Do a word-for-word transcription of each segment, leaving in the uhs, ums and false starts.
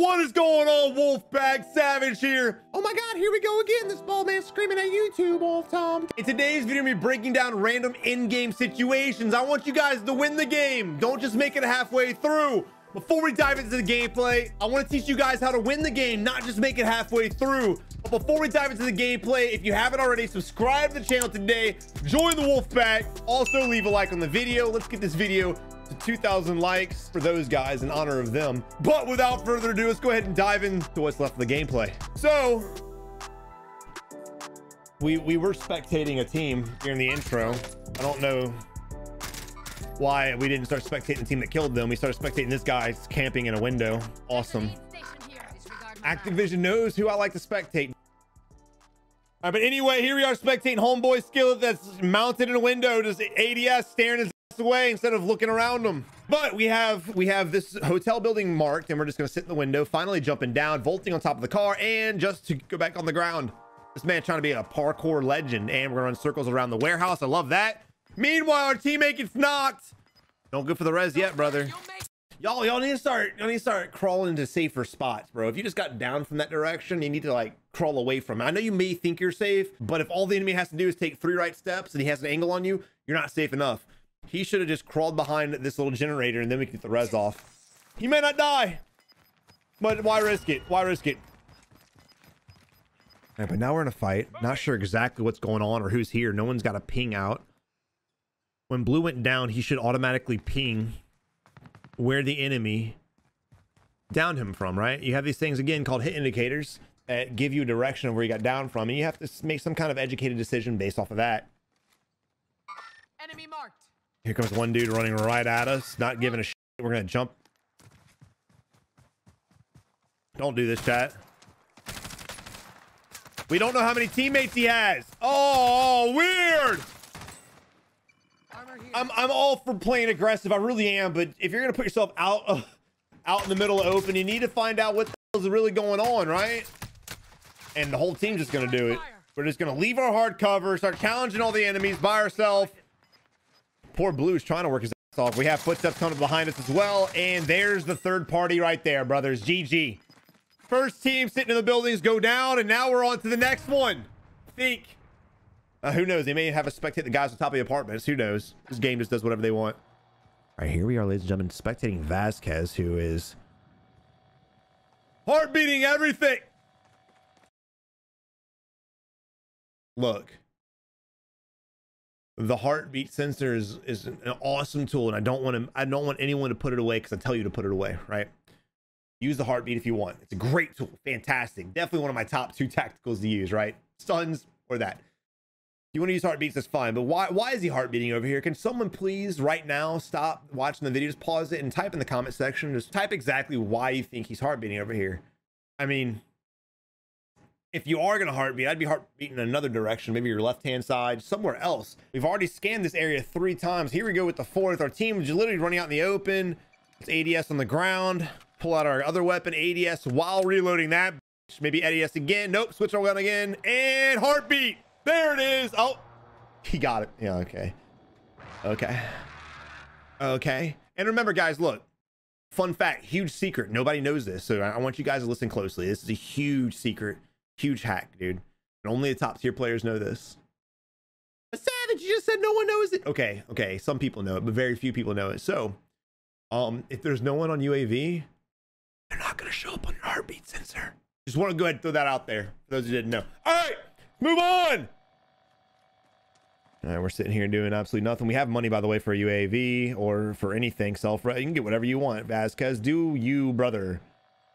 What is going on, Wolfpack Savage here? Oh my God, here we go again. This bald man screaming at YouTube, Wolf Tom. In today's video, we're breaking down random in-game situations. I want you guys to win the game. Don't just make it halfway through. Before we dive into the gameplay, I want to teach you guys how to win the game, not just make it halfway through. But before we dive into the gameplay, if you haven't already, subscribe to the channel today. Join the Wolfpack. Also, leave a like on the video. Let's get this video two thousand likes for those guys in honor of them. But without further ado, let's go ahead and dive into what's left of the gameplay. So we we were spectating a team here in the intro. I don't know why we didn't start spectating the team that killed them. We started spectating this guy camping in a window. Awesome. Activision knows who I like to spectate. All right, but anyway, here we are spectating homeboy Skillet that's mounted in a window, just A D S staring his away instead of looking around them. But we have we have this hotel building marked, and we're just gonna sit in the window, finally jumping down, vaulting on top of the car, and just to go back on the ground. This man trying to be a parkour legend, and we're gonna run circles around the warehouse. I love that. Meanwhile, our teammate gets knocked. Don't go for the res yet, brother. Y'all, y'all need to start y'all need to start crawling into safer spots, bro. If you just got down from that direction, you need to like crawl away from it. I know you may think you're safe, but if all the enemy has to do is take three right steps and he has an angle on you, you're not safe enough. He should have just crawled behind this little generator, and then we can get the res off. He may not die, but why risk it? Why risk it? All right, but now we're in a fight. Not sure exactly what's going on or who's here. No one's got a ping out. When Blue went down, he should automatically ping where the enemy downed him from, right? You have these things, again, called hit indicators that give you a direction of where you got down from, and you have to make some kind of educated decision based off of that. Enemy marked. Here comes one dude running right at us, not giving a shit. We're gonna jump. Don't do this, chat. We don't know how many teammates he has. Oh, weird. I'm I'm all for playing aggressive. I really am. But if you're gonna put yourself out uh, out in the middle of open, you need to find out what the hell is really going on, right? And the whole team's just gonna do it. We're just gonna leave our hard cover, start challenging all the enemies by ourselves. Poor Blue is trying to work his ass off. We have footsteps coming behind us as well. And there's the third party right there, brothers. G G. First team sitting in the buildings go down. And now we're on to the next one. Think. Uh, who knows? They may have a spectate the guys on top of the apartments. Who knows? This game just does whatever they want. All right, here we are, ladies and gentlemen, spectating Vasquez, who is heart beating everything. Look. The heartbeat sensor is, is an awesome tool, and I don't want to I don't want anyone to put it away because I tell you to put it away, right? Use the heartbeat if you want. It's a great tool. Fantastic. Definitely one of my top two tacticals to use, right? Stuns or that. If you want to use heartbeats, that's fine. But why why is he heartbeating over here? Can someone please right now stop watching the videos, pause it, and type in the comment section. Just type exactly why you think he's heartbeating over here. I mean, if you are going to heartbeat, I'd be heartbeating in another direction. Maybe your left-hand side, somewhere else. We've already scanned this area three times. Here we go with the fourth. Our team is literally running out in the open. It's A D S on the ground. Pull out our other weapon, A D S, while reloading that. Maybe A D S again. Nope, switch our gun again. And heartbeat. There it is. Oh, he got it. Yeah, okay. Okay. Okay. And remember, guys, look. Fun fact, huge secret. Nobody knows this, so I want you guys to listen closely. This is a huge secret. Huge hack, dude. And only the top tier players know this. But Savage, you just said no one knows it. Okay, okay. Some people know it, but very few people know it. So, um, if there's no one on U A V, they're not gonna show up on your heartbeat sensor. Just want to go ahead and throw that out there for those who didn't know. All right, move on. All right, we're sitting here doing absolutely nothing. We have money, by the way, for a U A V or for anything. Self, you can get whatever you want. Vasquez, do you, brother?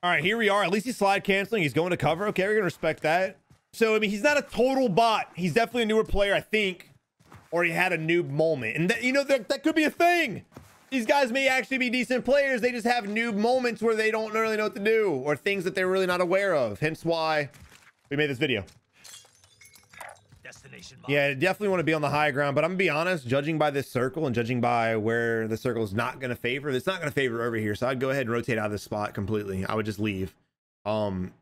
All right, here we are. At least he's slide canceling. He's going to cover. Okay, we're going to respect that. So, I mean, he's not a total bot. He's definitely a newer player, I think, or he had a noob moment. And, that, you know, that, that could be a thing. These guys may actually be decent players. They just have noob moments where they don't really know what to do or things that they're really not aware of. Hence why we made this video. Destination mod. Yeah, I definitely want to be on the high ground, but I'm going to be honest, judging by this circle and judging by where the circle is not going to favor, it's not going to favor over here. So I'd go ahead and rotate out of this spot completely. I would just leave. Um,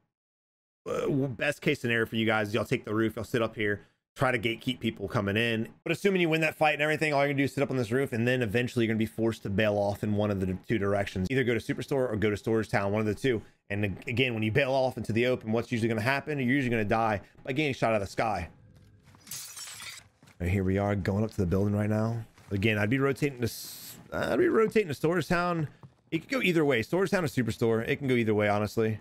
best case scenario for you guys, y'all take the roof, y'all sit up here. try to gatekeep people coming in. But assuming you win that fight and everything, all you're gonna do is sit up on this roof, and then eventually you're gonna be forced to bail off in one of the two directions. Either go to Superstore or go to Storage Town, one of the two. And again, when you bail off into the open, what's usually gonna happen? You're usually gonna die by getting shot out of the sky. Right, here we are going up to the building right now. Again, I'd be rotating this. I'd be rotating to Storage Town. It could go either way. Storage Town or Superstore. It can go either way, honestly.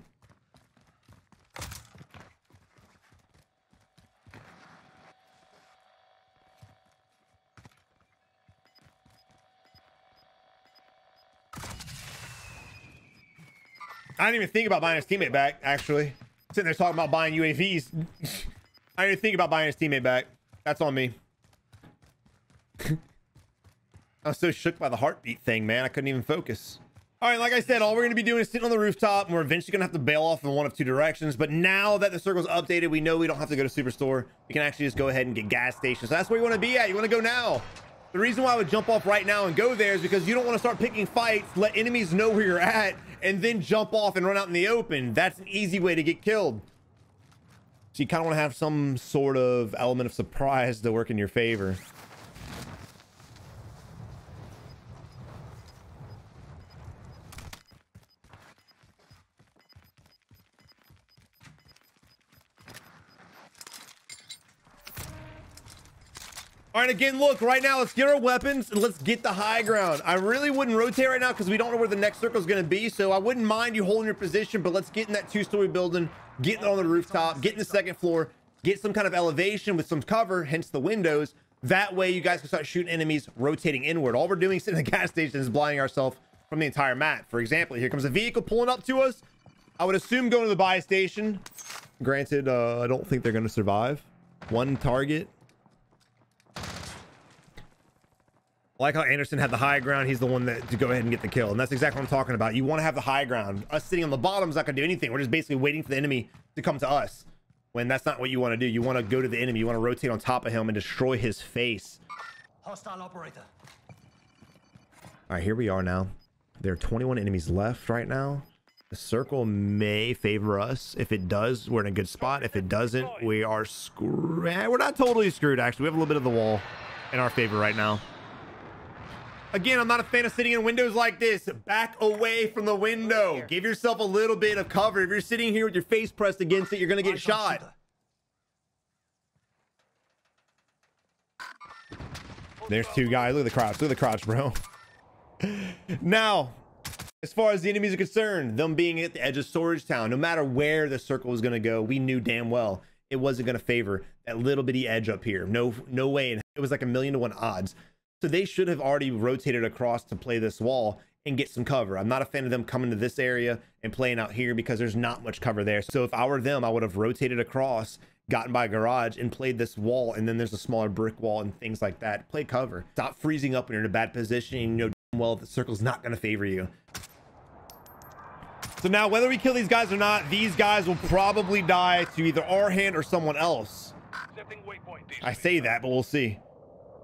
I didn't even think about buying his teammate back, actually. Sitting there talking about buying U A Vs. I didn't even think about buying his teammate back. That's on me. I was so shook by the heartbeat thing, man. I couldn't even focus. All right, like I said, all we're going to be doing is sitting on the rooftop, and we're eventually going to have to bail off in one of two directions. But now that the circle's updated, we know we don't have to go to Superstore. We can actually just go ahead and get gas stations. So that's where you want to be at. You want to go now. The reason why I would jump off right now and go there is because you don't want to start picking fights, let enemies know where you're at, and then jump off and run out in the open. That's an easy way to get killed. So you kind of want to have some sort of element of surprise to work in your favor. All right, again, look, right now, let's get our weapons and let's get the high ground. I really wouldn't rotate right now because we don't know where the next circle is going to be. So I wouldn't mind you holding your position, but let's get in that two-story building, get on the rooftop, get in the second floor, get some kind of elevation with some cover, hence the windows. That way you guys can start shooting enemies rotating inward. All we're doing is sitting in the gas station is blinding ourselves from the entire map. For example, here comes a vehicle pulling up to us. I would assume going to the buy station. Granted, uh, I don't think they're going to survive. One target. I like how Anderson had the high ground. He's the one that to go ahead and get the kill, and that's exactly what I'm talking about. You want to have the high ground. Us sitting on the bottom is not gonna do anything. We're just basically waiting for the enemy to come to us, when that's not what you want to do. You want to go to the enemy. You want to rotate on top of him and destroy his face. Hostile operator. All right, here we are now. There are twenty-one enemies left right now. The circle may favor us. If it does, we're in a good spot. If it doesn't, we are screwed. We're not totally screwed, actually. We have a little bit of the wall in our favor right now. Again, I'm not a fan of sitting in windows like this. Back away from the window. Give yourself a little bit of cover. If you're sitting here with your face pressed against it, you're going to get shot. There's two guys. Look at the crotch. Look at the crotch, bro. Now, as far as the enemies are concerned, them being at the edge of Storage Town, no matter where the circle was going to go, we knew damn well it wasn't going to favor that little bitty edge up here. No, no way. It was like a million to one odds. So they should have already rotated across to play this wall and get some cover. I'm not a fan of them coming to this area and playing out here because there's not much cover there. So if I were them, I would have rotated across, gotten by a garage and played this wall. And then there's a smaller brick wall and things like that. Play cover. Stop freezing up when you're in a bad position. And you know damn well the circle's not going to favor you. So now whether we kill these guys or not, these guys will probably die to either our hand or someone else. I say that, but we'll see.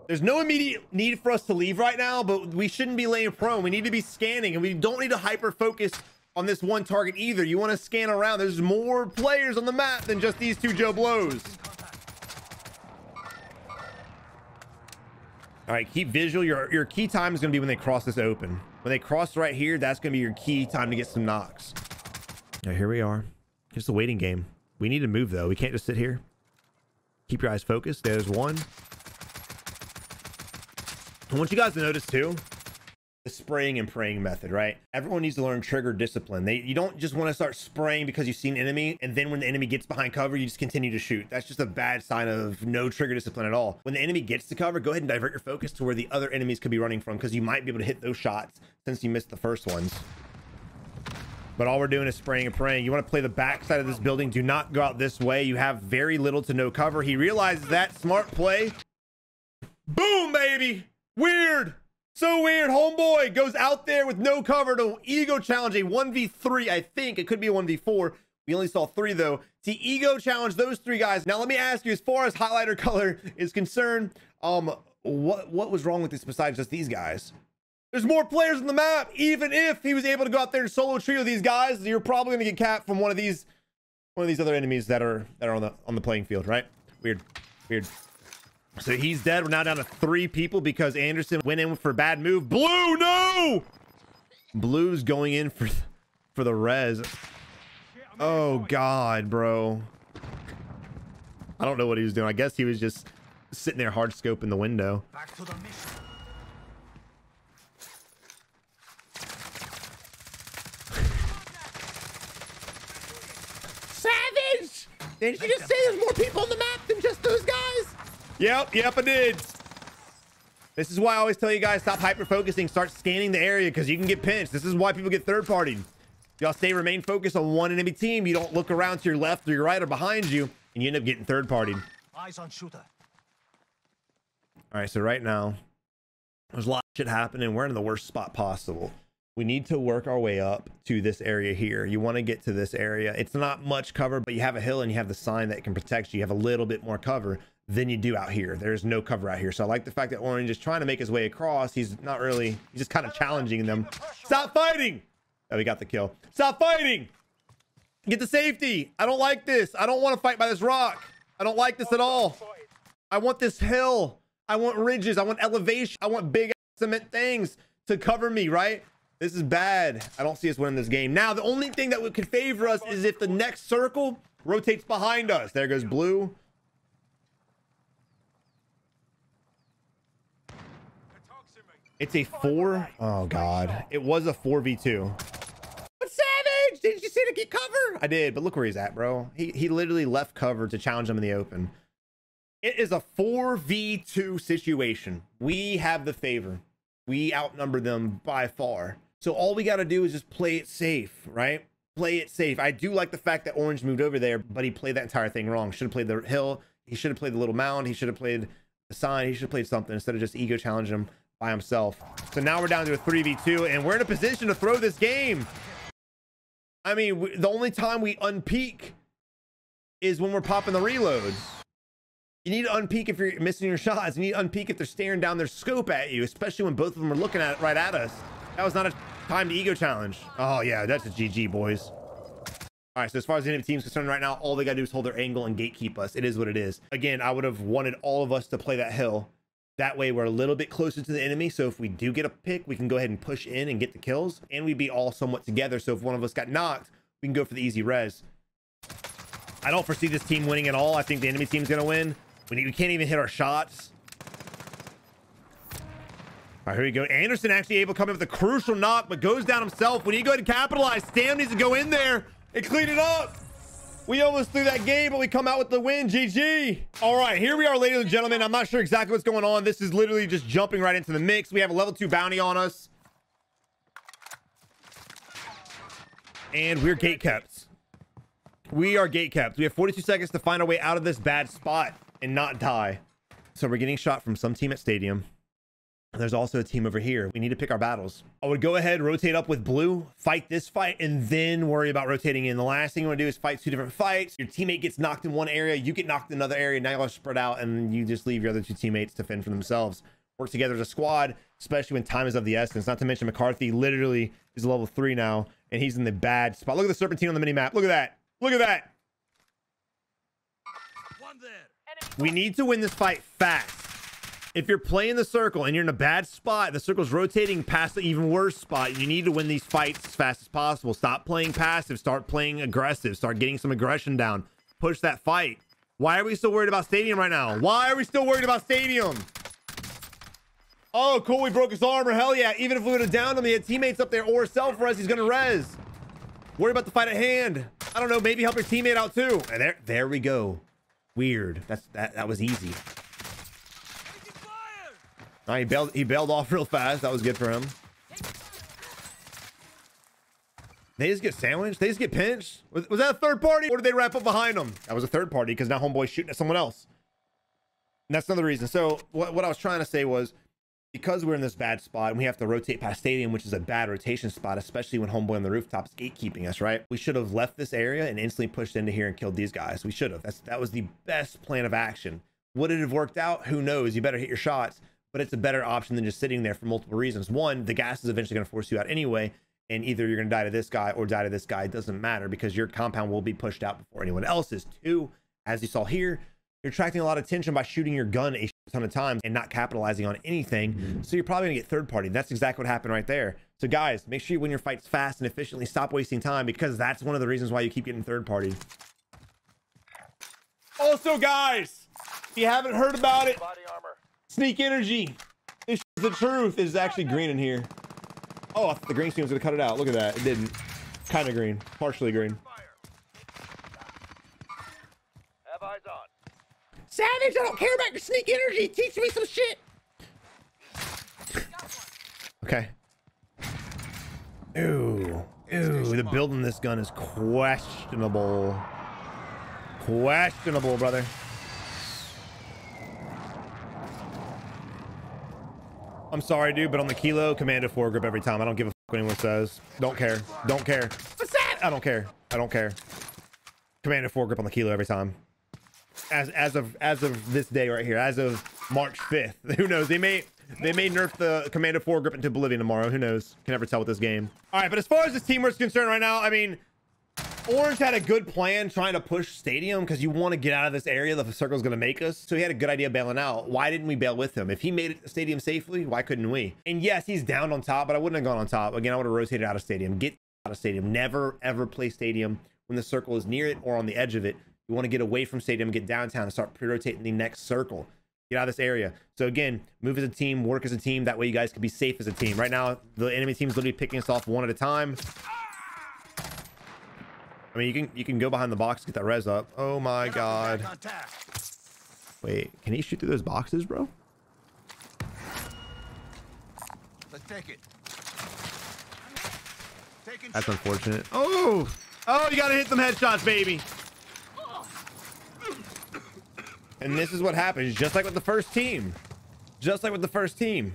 There's no immediate need for us to leave right now, but we shouldn't be laying prone. We need to be scanning, and we don't need to hyper-focus on this one target either. You want to scan around. There's more players on the map than just these two Joe Blows. All right, keep visual. Your, your key time is going to be when they cross this open. When they cross right here, that's going to be your key time to get some knocks. Now, here we are. Here's the waiting game. We need to move, though. We can't just sit here. Keep your eyes focused. There's one. I want you guys to notice too, the spraying and praying method, right? Everyone needs to learn trigger discipline. They, you don't just want to start spraying because you see an enemy, and then when the enemy gets behind cover, you just continue to shoot. That's just a bad sign of no trigger discipline at all. When the enemy gets to cover, go ahead and divert your focus to where the other enemies could be running from, because you might be able to hit those shots since you missed the first ones. But all we're doing is spraying and praying. You want to play the backside of this building. Do not go out this way. You have very little to no cover. He realizes that. Smart play. Boom, baby. Weird, so weird. Homeboy goes out there with no cover to ego challenge a one v three. I think it could be a one v four. We only saw three though. To ego challenge those three guys. Now let me ask you, as far as highlighter color is concerned, um, what what was wrong with this besides just these guys? There's more players on the map. Even if he was able to go out there and solo trio these guys, you're probably gonna get capped from one of these one of these other enemies that are that are on the on the playing field, right? Weird. Weird. So he's dead. We're now down to three people because Anderson went in for a bad move. Blue, no! Blue's going in for for the res. Oh God, bro. I don't know what he was doing. I guess he was just sitting there hard scoping the window. Back to the mission. Savage! Didn't you just say there's more people on the map than just those guys? Yep, yep, I did. This is why I always tell you guys, stop hyper-focusing. Start scanning the area because you can get pinched. This is why people get third-partied. Y'all stay, remain focused on one enemy team. You don't look around to your left or your right or behind you, and you end up getting third-partied. Eyes on shooter. All right, so right now, there's a lot of shit happening. We're in the worst spot possible. We need to work our way up to this area here. You want to get to this area. It's not much cover, but you have a hill and you have the sign that can protect you. You have a little bit more cover than you do out here. There's no cover out here. So I like the fact that Orange is trying to make his way across. He's not really, he's just kind of challenging them. Stop fighting! Oh, we got the kill. Stop fighting! Get to safety! I don't like this. I don't want to fight by this rock. I don't like this at all. I want this hill. I want ridges. I want elevation. I want big cement things to cover me, right? This is bad. I don't see us winning this game. Now, the only thing that could favor us is if the next circle rotates behind us. There goes Blue. It's a four. Oh, God. It was a four v two. But Savage, did you see to get cover? I did, but look where he's at, bro. He, he literally left cover to challenge him in the open. It is a four v two situation. We have the favor. We outnumber them by far. So all we got to do is just play it safe, right? Play it safe. I do like the fact that Orange moved over there, but he played that entire thing wrong. Should have played the hill. He should have played the little mound. He should have played the sign. He should have played something instead of just ego challenging him by himself. So now we're down to a three v two and we're in a position to throw this game. I mean, we, the only time we unpeak is when we're popping the reload. You need to unpeak if you're missing your shots. You need to unpeak if they're staring down their scope at you, especially when both of them are looking at right at us. That was not a time to ego challenge. Oh yeah, that's a G G, boys. All right, so as far as the enemy team's concerned right now, all they gotta do is hold their angle and gatekeep us. It is what it is. Again, I would have wanted all of us to play that hill. That way we're a little bit closer to the enemy. So if we do get a pick, we can go ahead and push in and get the kills, and we'd be all somewhat together. So if one of us got knocked, we can go for the easy res. I don't foresee this team winning at all. I think the enemy team's gonna win. We, need, we can't even hit our shots. All right, here we go. Anderson actually able to come in with a crucial knock, but goes down himself. We need to go ahead and capitalize. Stan needs to go in there and clean it up. We almost threw that game, but we come out with the win. G G. All right, here we are, ladies and gentlemen. I'm not sure exactly what's going on. This is literally just jumping right into the mix. We have a level two bounty on us. And we're gate kept. We are gate kept. We have forty-two seconds to find our way out of this bad spot and not die. So we're getting shot from some team at stadium. There's also a team over here. We need to pick our battles. I would go ahead, rotate up with Blue, fight this fight, and then worry about rotating in. The last thing you want to do is fight two different fights. Your teammate gets knocked in one area, you get knocked in another area. Now you all spread out, and you just leave your other two teammates to fend for themselves. Work together as a squad, especially when time is of the essence. Not to mention McCarthy literally is level three now, and he's in the bad spot. Look at the serpentine on the mini map. Look at that. Look at that. One there. We need to win this fight fast. If you're playing the circle and you're in a bad spot, the circle's rotating past the even worse spot. You need to win these fights as fast as possible. Stop playing passive. Start playing aggressive. Start getting some aggression down. Push that fight. Why are we still worried about stadium right now? Why are we still worried about stadium? Oh, cool. We broke his armor. Hell yeah. Even if we would have downed him, he had teammates up there or self-res. He's going to res. Worry about the fight at hand. I don't know. Maybe help your teammate out too. And there, there we go. Weird. That's that. That was easy. All right, he bailed. He bailed off real fast. That was good for him. They just get sandwiched. They just get pinched. Was, was that a third party, or did they wrap up behind them? That was a third party because now homeboy's shooting at someone else. And that's another reason. So what, what I was trying to say was, because we're in this bad spot and we have to rotate past stadium, which is a bad rotation spot, especially when homeboy on the rooftop's gatekeeping us, right? We should have left this area and instantly pushed into here and killed these guys. We should have. That's, that was the best plan of action. Would it have worked out? Who knows? You better hit your shots, but it's a better option than just sitting there for multiple reasons. One, the gas is eventually going to force you out anyway, and either you're going to die to this guy or die to this guy. It doesn't matter because your compound will be pushed out before anyone else's. Two, as you saw here, You're attracting a lot of attention by shooting your gun a ton of times and not capitalizing on anything. So you're probably gonna get third party. That's exactly what happened right there. So guys, make sure you win your fights fast and efficiently. Stop wasting time, because that's one of the reasons why you keep getting third party. Also guys, if you haven't heard about it, Sneak energy. This is the truth. It's actually green in here. Oh, I thought the green screen was gonna cut it out. Look at that. It didn't. Kind of green, partially green. Savage, I don't care about your sneak energy. Teach me some shit. Okay. Ooh. Ooh. The build on this gun is questionable. Questionable, brother. I'm sorry, dude, but on the Kilo, Commando foregrip every time. I don't give a fuck what anyone says. Don't care. Don't care. I don't care. I don't care. Commando foregrip on the Kilo every time. As as of as of this day right here, as of March fifth, who knows? They may they may nerf the Commando foregrip into oblivion tomorrow. Who knows? Can never tell with this game. All right, but as far as this teamwork is concerned right now, I mean, Orange had a good plan trying to push stadium because you want to get out of this area that the circle's going to make us. So he had a good idea bailing out. Why didn't we bail with him? If he made it to stadium safely, why couldn't we? And yes, he's down on top, but I wouldn't have gone on top. Again, I would have rotated out of stadium. Get out of stadium. Never, ever play stadium when the circle is near it or on the edge of it. You want to get away from stadium, get downtown, and start pre-rotating the next circle. Get out of this area. So again, move as a team, work as a team. That way you guys can be safe as a team. Right now, the enemy team's literally picking us off one at a time. I mean, you can you can go behind the box, get that res up. Oh my god. Wait, can he shoot through those boxes, bro? Let's take it. That's unfortunate. Oh! Oh, you gotta hit some headshots, baby. And this is what happens, just like with the first team. Just like with the first team.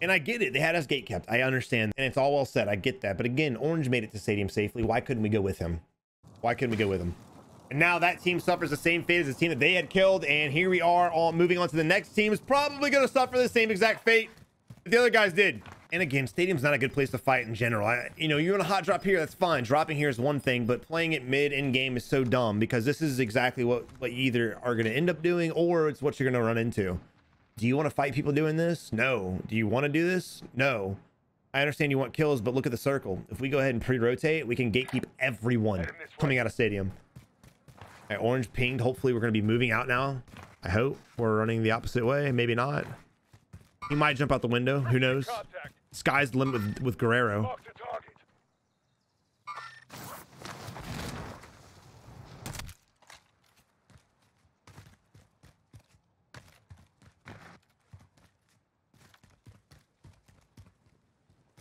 And I get it. They had us gatekept. I understand. And it's all well said. I get that. But again, Orange made it to stadium safely. Why couldn't we go with him? Why couldn't we go with him? And now that team suffers the same fate as the team that they had killed. And here we are all moving on to the next team. Is probably going to suffer the same exact fate that the other guys did. And again, stadium's not a good place to fight in general. I, you know, you're in a hot drop here. That's fine. Dropping here is one thing. But playing it mid in game is so dumb, because this is exactly what, what you either are going to end up doing or it's what you're going to run into. Do you want to fight people doing this? No. Do you want to do this? No. I understand you want kills, but look at the circle. If we go ahead and pre-rotate, we can gatekeep everyone coming out of stadium. All right, Orange pinged. Hopefully, we're going to be moving out now. I hope we're running the opposite way. Maybe not. He might jump out the window. Who knows? Sky's the limit with, with Guerrero.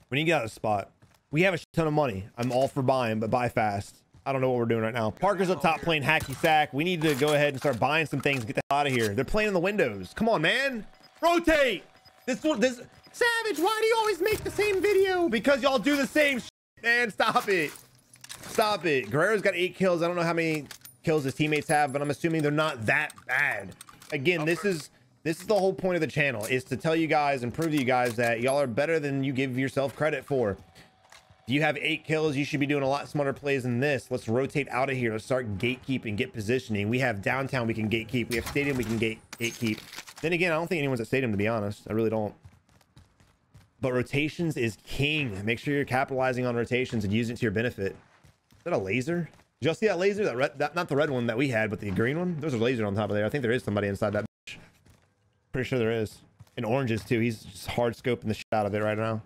We need to get out of the spot. We have a ton of money. I'm all for buying, but buy fast. I don't know what we're doing right now. Parker's up top playing hacky sack. We need to go ahead and start buying some things. Get the hell out of here. They're playing in the windows. Come on, man. Rotate. This this Savage, why do you always make the same video? Because y'all do the same shit, man. Stop it. Stop it. Guerrero's got eight kills. I don't know how many kills his teammates have, but I'm assuming they're not that bad. Again, this is... This is the whole point of the channel, is to tell you guys and prove to you guys that y'all are better than you give yourself credit for. You have eight kills. You should be doing a lot smarter plays than this. Let's rotate out of here. Let's start gatekeeping, get positioning. We have downtown we can gatekeep. We have stadium we can gate gatekeep. Then again, I don't think anyone's at stadium, to be honest. I really don't. But rotations is king. Make sure you're capitalizing on rotations and using it to your benefit. Is that a laser? Did y'all see that laser? That red, that, not the red one that we had, but the green one? There's a laser on top of there. I think there is somebody inside that. Pretty sure there is. And Orange's too. He's just hard scoping the shit out of it right now.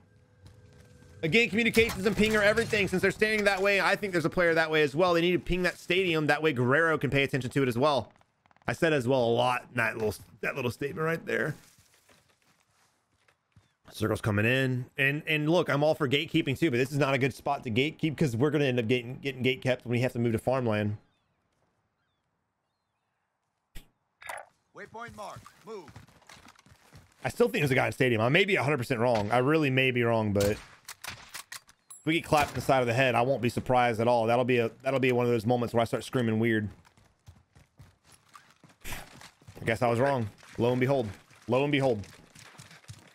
Again, communications and ping are everything. Since they're standing that way, I think there's a player that way as well. They need to ping that stadium. That way Guerrero can pay attention to it as well. I said as well a lot in that little, that little statement right there. Circle's coming in. And and look, I'm all for gatekeeping too, but this is not a good spot to gatekeep, because we're going to end up getting, getting gatekept when we have to move to farmland. Waypoint mark. Move. I still think there's a guy in stadium. I may be one hundred percent wrong. I really may be wrong, but if we get clapped in the side of the head, I won't be surprised at all. That'll be a that'll be one of those moments where I start screaming weird. I guess I was wrong. Lo and behold. Lo and behold.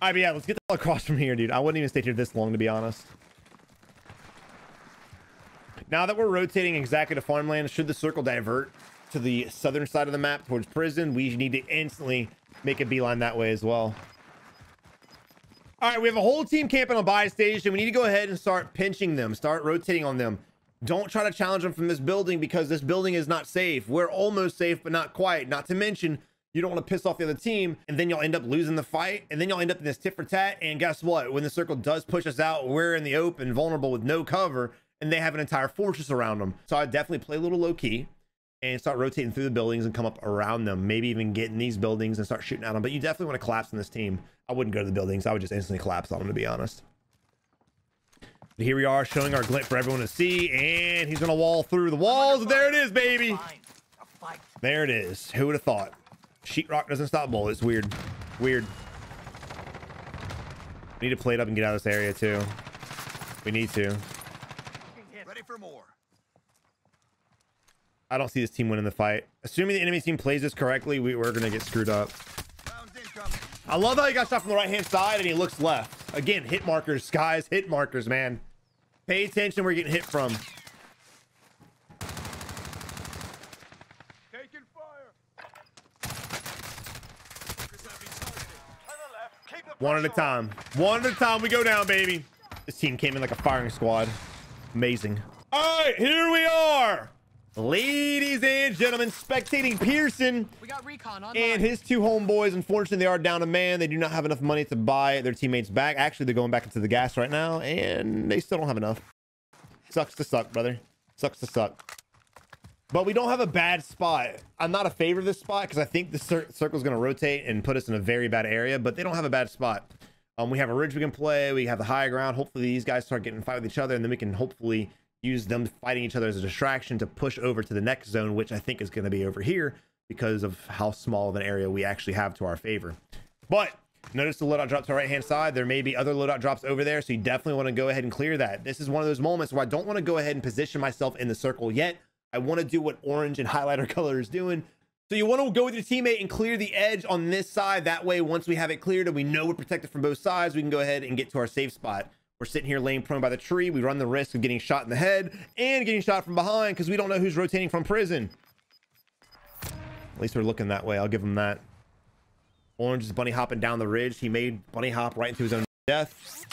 All right, but yeah, let's get the hell across from here, dude. I wouldn't even stay here this long, to be honest. Now that we're rotating exactly to farmland, should the circle divert to the southern side of the map towards prison. We need to instantly make a beeline that way as well. All right, we have a whole team camping on buy station. We need to go ahead and start pinching them, start rotating on them. Don't try to challenge them from this building because this building is not safe. We're almost safe, but not quite. Not to mention, you don't want to piss off the other team, and then you'll end up losing the fight, and then you'll end up in this tit for tat. And guess what? When the circle does push us out, we're in the open, vulnerable with no cover, and they have an entire fortress around them. So I definitely play a little low key and start rotating through the buildings and come up around them. Maybe even get in these buildings and start shooting at them. But you definitely want to collapse on this team. I wouldn't go to the buildings. I would just instantly collapse on them, to be honest. But here we are showing our glint for everyone to see, and he's gonna wall through the walls. There it is, baby. There it is. Who would have thought? Sheetrock doesn't stop bullets. Weird. Weird. We need to play it up and get out of this area too. We need to. Ready for more. I don't see this team winning the fight. Assuming the enemy team plays this correctly, we were gonna get screwed up. I love how he got shot from the right-hand side and he looks left. Again, hit markers, guys. Hit markers, man. Pay attention where you're getting hit from. One at a time. One at a time. We go down, baby. This team came in like a firing squad. Amazing. All right, here we are. Ladies and gentlemen, spectating Pearson we got recon and his two homeboys. Unfortunately, they are down a man. They do not have enough money to buy their teammates back. Actually, they're going back into the gas right now, and they still don't have enough. Sucks to suck, brother. Sucks to suck. But we don't have a bad spot. I'm not a favor of this spot because I think the cir circle is going to rotate and put us in a very bad area, but they don't have a bad spot. Um, we have a ridge we can play. We have the high ground. Hopefully these guys start getting in a fight with each other, and then we can hopefully use them fighting each other as a distraction to push over to the next zone, which I think is going to be over here because of how small of an area we actually have to our favor. But notice the loadout drops to our right-hand side. There may be other loadout drops over there, so you definitely want to go ahead and clear that. This is one of those moments where I don't want to go ahead and position myself in the circle yet. I want to do what orange and highlighter color is doing. So you want to go with your teammate and clear the edge on this side. That way, once we have it cleared and we know we're protected from both sides, we can go ahead and get to our safe spot. We're sitting here laying prone by the tree. We run the risk of getting shot in the head and getting shot from behind because we don't know who's rotating from prison. At least we're looking that way. I'll give him that. Orange is bunny hopping down the ridge. He made bunny hop right into his own death.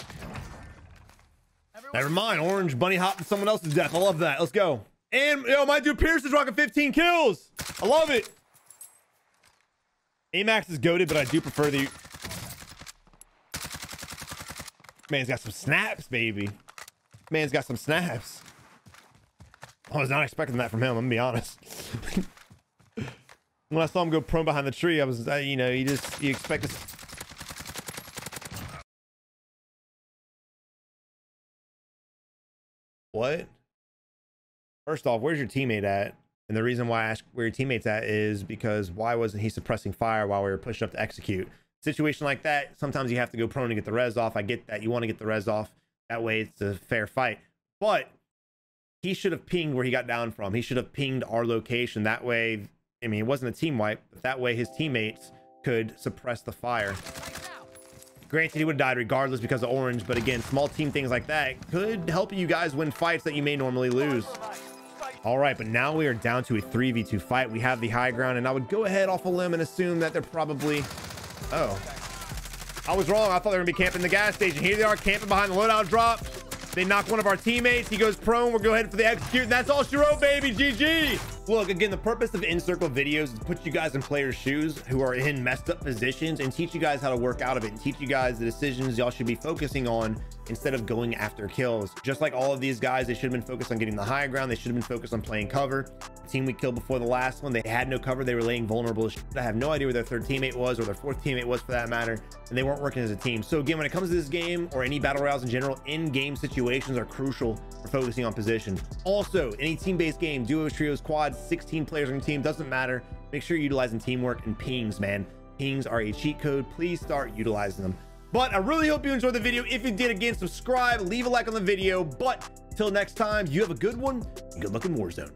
Everyone. Never mind. Orange bunny hopping someone else's death. I love that. Let's go. And, yo, my dude Pearson's rocking fifteen kills. I love it. Amax is goated, but I do prefer the... Man's got some snaps, baby. Man's got some snaps. I was not expecting that from him, I'm going to be honest. When I saw him go prone behind the tree, I was, I, you know, you just, you expect this... What? First off, where's your teammate at? And the reason why I asked where your teammate's at is because why wasn't he suppressing fire while we were pushed up to execute? Situation like that, sometimes you have to go prone to get the res off. I get that. You want to get the res off. That way it's a fair fight. But he should have pinged where he got down from. He should have pinged our location. That way, I mean, it wasn't a team wipe, but that way his teammates could suppress the fire. Granted, he would have died regardless because of orange, but again, small team things like that could help you guys win fights that you may normally lose. All right, but now we are down to a three v two fight. We have the high ground, and I would go ahead off a limb and assume that they're probably... Oh. I was wrong. I thought they were going to be camping the gas station. Here they are camping behind the loadout drop. They knock one of our teammates. He goes prone. We'll go ahead for the execute. And that's all she wrote, baby. G G. Look, again, the purpose of In Circle videos is to put you guys in players' shoes who are in messed up positions and teach you guys how to work out of it and teach you guys the decisions y'all should be focusing on instead of going after kills. Just like all of these guys, they should have been focused on getting the high ground. They should have been focused on playing cover. The team we killed before the last one, they had no cover. They were laying vulnerable as shit. I have no idea where their third teammate was or their fourth teammate was for that matter. And they weren't working as a team. So again, when it comes to this game or any battle royals in general, in-game situations are crucial for focusing on position. Also, any team-based game, duos, trios, quads, sixteen players on your team, doesn't matter. Make sure you're utilizing teamwork and pings, man. Pings are a cheat code. Please start utilizing them. But I really hope you enjoyed the video. If you did, again, subscribe, leave a like on the video. But till next time, you have a good one. Good luck in Warzone.